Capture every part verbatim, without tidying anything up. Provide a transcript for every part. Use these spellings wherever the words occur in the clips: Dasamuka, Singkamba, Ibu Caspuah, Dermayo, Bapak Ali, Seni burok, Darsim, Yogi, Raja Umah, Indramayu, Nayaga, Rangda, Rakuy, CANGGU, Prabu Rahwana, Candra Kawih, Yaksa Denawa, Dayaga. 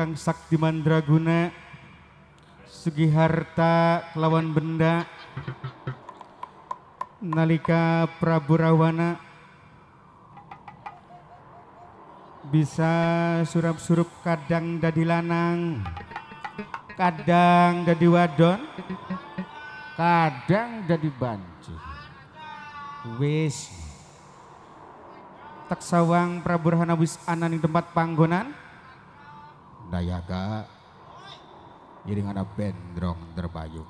Kang Sakti Mandraguna, segi harta kelawan benda, nalika Prabu Rahwana bisa surup-surup kadang dadi lanang, kadang dadi wadon, kadang dadi banci. Wis tak sawang Prabu Rahwana wis ana ning tempat panggonan Dayaga iring ana bendrong Dermayo.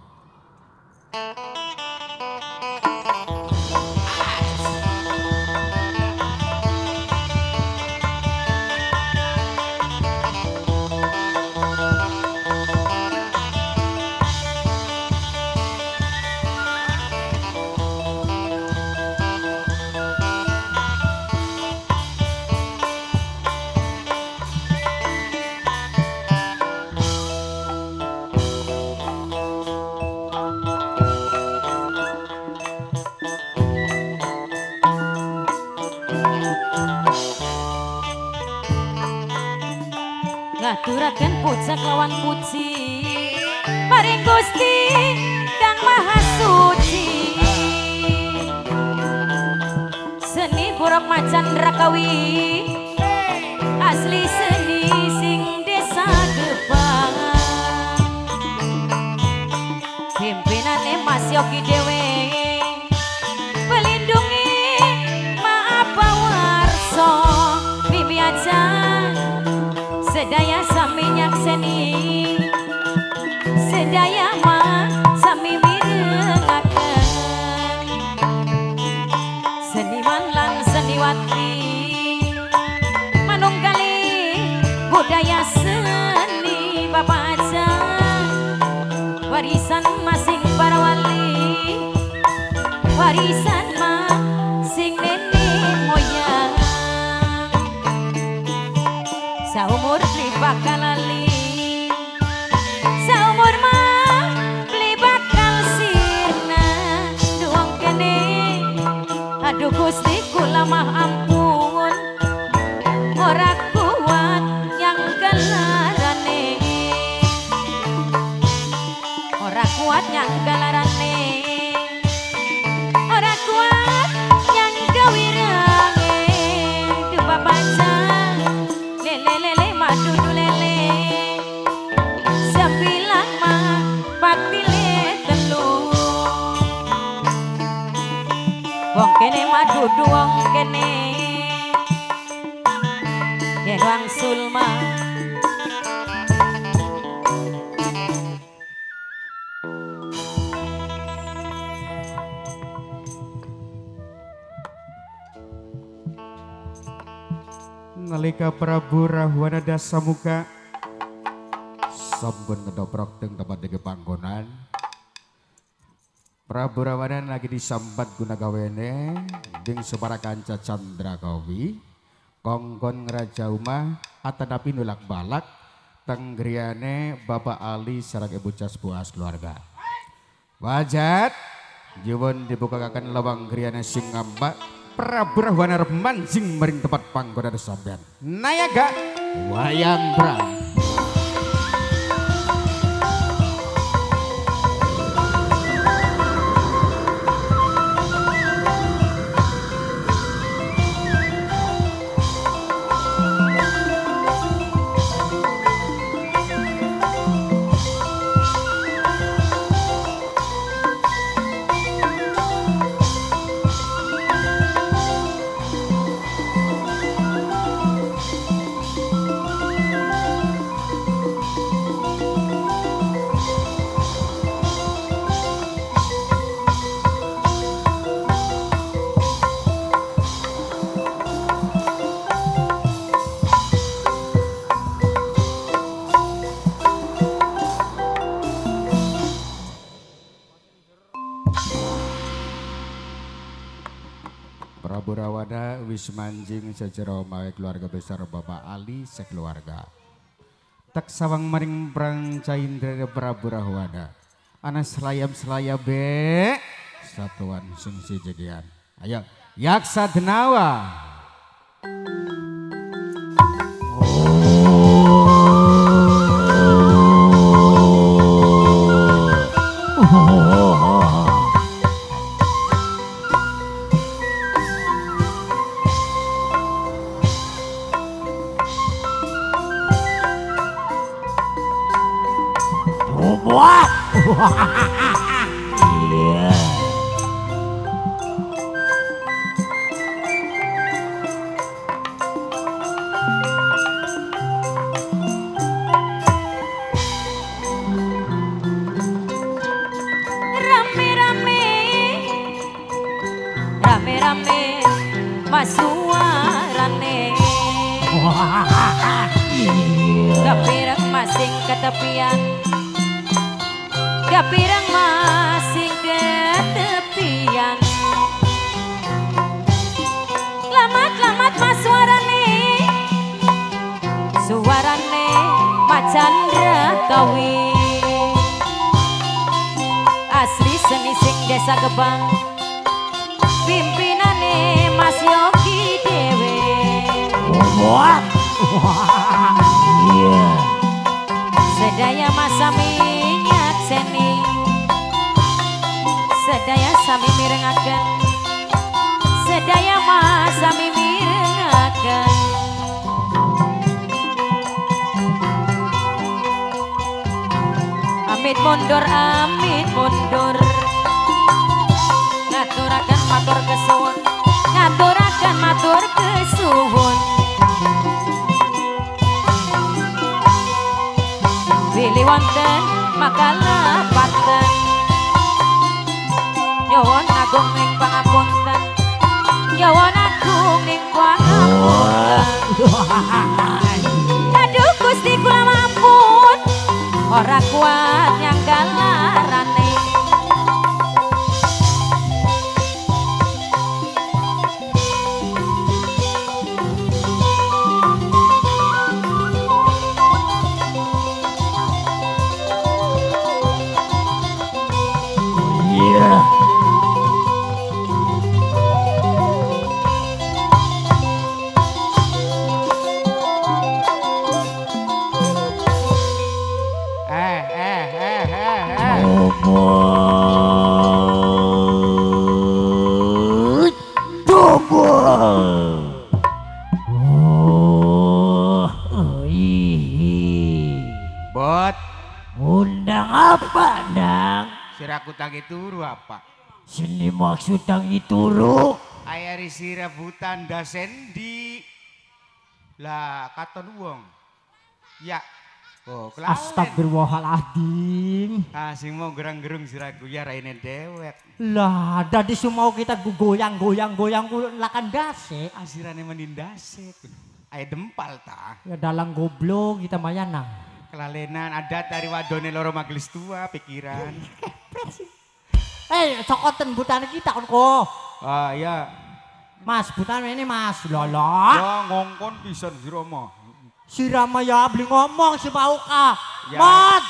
Ngaturaken puja lawan puji paring Gusti Kang Maha Suci. Seni burok Candra Kawih, asli seni sing desa Gebang. Pimpinane Mas Yogi dhewe pelindungi maapawarsa bibi aja. Sedaya sami nyakseni, sedaya ma sami mirengaken. Seniman lan seniwati manunggali budaya seni Bapak aja, warisan masing para wali, warisan masing nenek moyang. Saumur beli bakal lali, saumur mah beli bakal sirna. Duang kene, aduh Gusti kula mah ampun, ora kuat yang galarane, ora kuat yang galarane, ora kuat yang gawirange. Duh Bapak dudu wong kene yen wangsul ma nalika Prabu Rahwana dasamuka sampun kedoprok teng tempat dege panggonan. Prabu Rahwana lagi disambat guna gawene ding separa kanca Candra Kawih kongkon Raja Umah atanapi nulak balak tenggriane Bapak Ali sareng Ibu Caspuah keluarga. Wajat jiwon dibukakan lawang griane Singkamba. Prabu Rahwana mancing mering tempat panggonan sampean Nayaga wayang brang. Prabu Rahwana wis manjing sejero mawe keluarga besar Bapak Ali sekeluarga. Tak sawang maring perang caindra Prabu Rahwana. Ana selayam-selayam be satuan sing sejadian. Ayo Yaksa Denawa. Oh. Wah. Iya. Rame-rame, rame-rame, masuarane. Gapirang masing ke tepian, gapirang masing ke tepian. Lamat lamat mas suarane, suarane Pak Candra Kawih. Asli seni sing desa Gebang, pimpinane Mas Yogi dewe. Sedaya masa minyak seni, sedaya sami mirengaken, sedaya masa mirengaken. Amit mundur, amit mundur, ngaturaken matur kesuwun, ngaturaken matur kesuwun. Pilih wonten makalah paten, nyawon agung ning pangapunten, nyawon agung ning pangapunten. Aduh Gusti kula mampun, ora kuat nyanggal larane. Tangi turu apa? Seni maksud tangi turu? Ayah risi rebutan dasendi. Lah katon wong. Ya. Oh, astagfirullahaladzim. Ah, sing mau gerang-gerung siraku ya raine dewek. Lah, dadi semau kita goyang-goyang-goyang lakan dasek. Asirane menindasek. Ayah dempal ta. Ya dalang goblok kita mayanang. Kelalenan adat dari wadone loro magelis tua pikiran. Eh, cokoten butane kita kon ko. Ah, iya. Mas, butane ini Mas. Lala. Ya ngongkon pisan sirama. Sirama ya beli ngomong sepauka. Ya. Mas,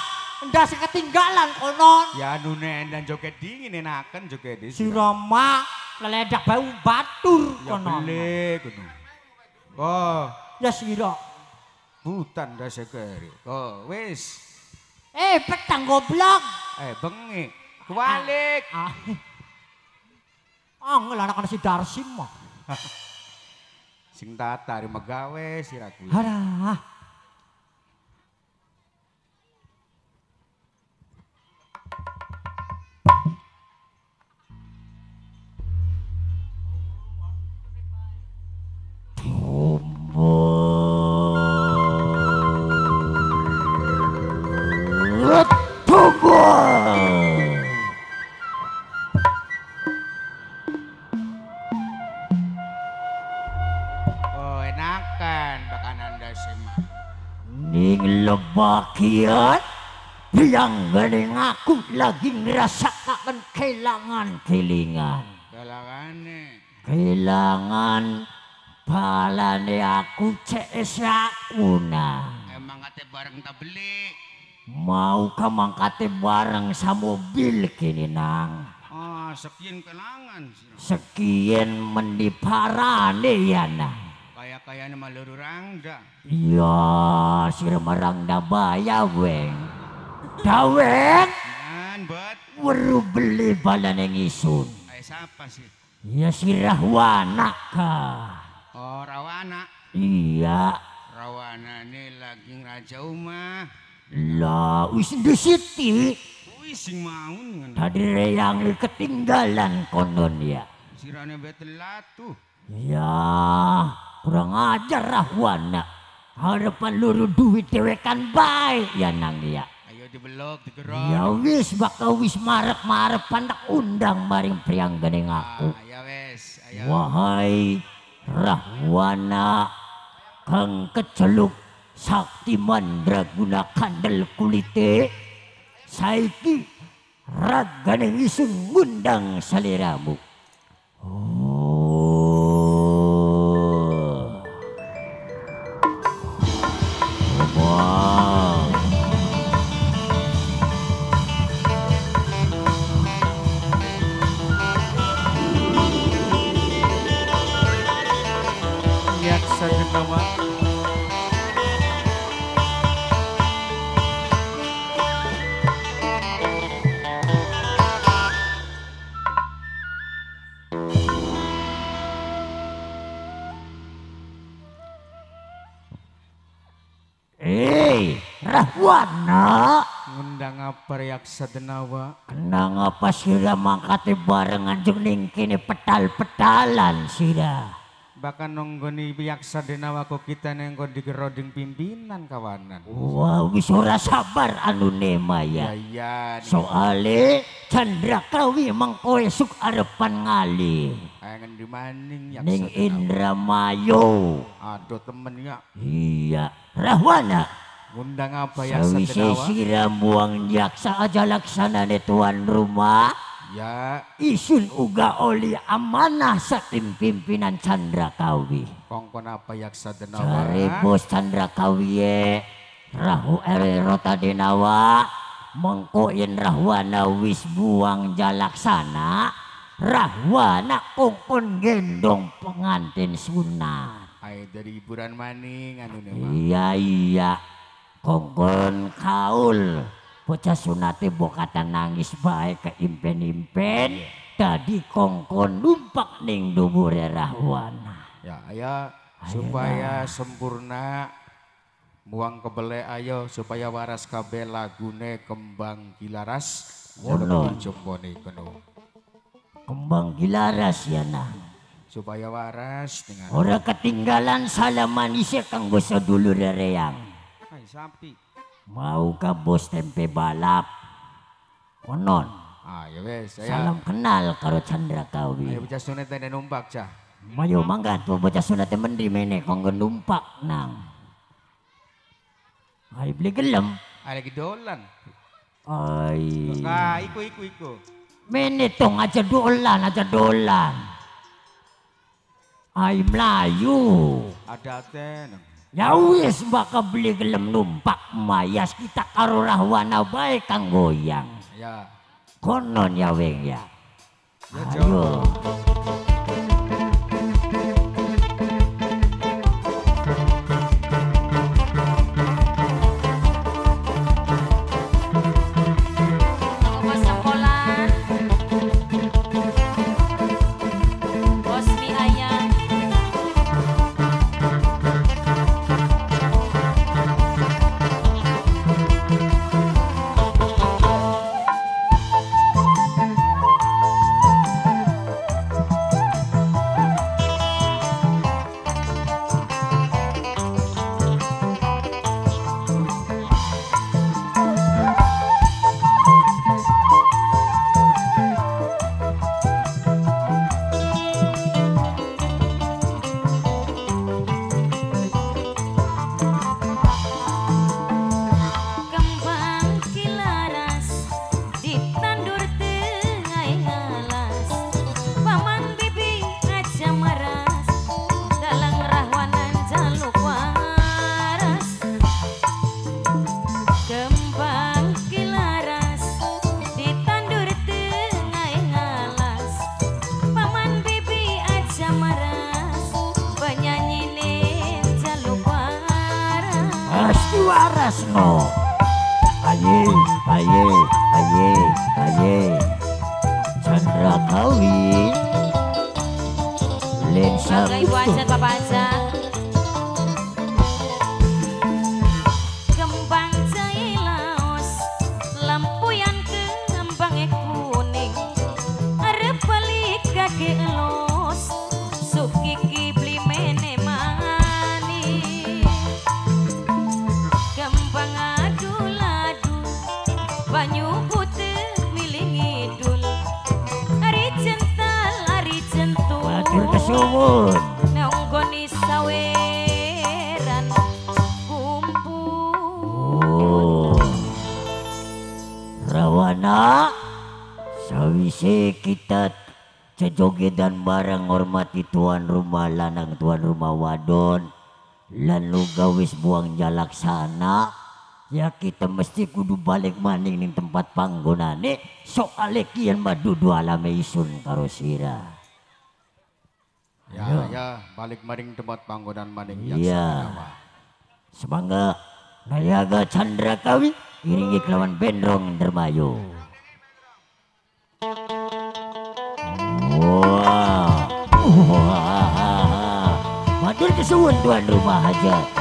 ndas ketinggalan konon. Ya nune dan joget dingin enaken joget di sirama. Leledak bau batur konon. Ya boleh kono. Oh, ya sira. Butan ndase keri. Oh, wis. Eh, petang goblok. Eh, bengi. Kualik. Ah, ah. Angel anak-anak si Darsim mah. Sing tata dari megawe si Rakuy. Alah. Tumbur. Tumbur. Ning lebakian bilang bening aku lagi ngerasakan kehilangan kelingan. Kelangane. Kehilangan balane aku C S akuna. Emang kate bareng tak beli. Mau ka mangkate bareng sa mobil kini nang. Oh, sekian kelangan. Sekian mendiparane ya nang. Kaya-kayaan maluru Rangda. Iya, sirama Rangda baya weng. Daweng. Nan, bet. Weru beli balan yang isun. Kaya siapa sih? Iya, si Rahwana kah. Oh, Rahwana. Iya. Rahwana ini lagi Raja Umah. Lah, wis di siti. Wis sing maun. Tadi reang ketinggalan konon ya. Sirane betelat tuh. Ya, kurang ajar Rahwana. Harapan luru duit dewekan baik ya nang ya. Ayo dibelok digerok. Ya wis bakal wis marep-marep pandak undang maring priang gandeng aku. Ah, ya wis, ayo. Wahai Rahwana kang keceluk sakti mandra guna kandel kulite saiki ragane isun ngundang saliramu. Oh. Wow. Yaksa Denawa Rahwana ngundang apa Yaksa Denawa? Kenang apa sira mangkate barengan jeung ning kene petal-petalan sira. Bahkan nonggoni Yaksa Denawa kok kita nengko digeroding pimpinan kawanan. Wah, wis ora sabar anu nema ya. Iya. Soale Candra Kawih mangko esuk arepan ngalih. Angen di maning Yaksa ning Indramayu. Aduh temennya. Iya, Rahwana ngundang apa Yaksa Denawa? Sira buang jaksa aja laksanane tuan rumah. Ya. Isun uga oli amanah saking pimpinan Candra Kawih. Kongkon apa Yaksa Denawa? Cari bos Candra Kawih Rahu ere rota Denawa. Mengkoin Rahwana wis buang jalaksana. Rahwana kongkon gendong pengantin sunat. Ayo dari hiburan maning anu nema. Iya iya. Kongkon kaul bocah sunate bokatan nangis baik ke impen-impen tadi kongkon numpak ning dubure Rahwana. Ya ayo supaya sempurna muang kebele ayo supaya waras kabeh lagune kembang gilaras ngono jombone keno. Kembang gilaras ya nah. Supaya waras dengan ora ketinggalan salaman isih kanggo sedulur reang. Sampi mau ka bos tempe balap konon. Ah ya wes salam kenal karo Candra Kawih. Ayo bocah sunat teh numpak cah. Mayo mangkat bocah sunat teh mendri mene kanggo numpak nang. Ayo beli gelem. Ada gedolan. Ai. Ka iku iku iku. Mene tong aja dolan aja dolan. Ai Melayu. Ada teh. Ya wis bakal beli gelem numpak mayas kita karo Rahwana bae kang goyang. Ya. Konon ya weng ya. Ayo. Kembang jaila banyu putih milingi dul ari cinta lari jentu matur kesuwun nenggoni saweran kumpu. Oh Rahwana, sawise kita sejoget dan barang hormati tuan rumah lanang tuan rumah wadon lan luga wis buang jalak sana. Ya kita mesti kudu balik maning ning tempat panggonane soal kian madudu alame isun karo sira. Ya, ya, ya balik maning tempat panggonan maning Yaksa Denawa. Semangga Nayaga Candra Kawih iringi kelawan bendrong Dermayo. Wah. Matur kesuwun tuan rumah hajat.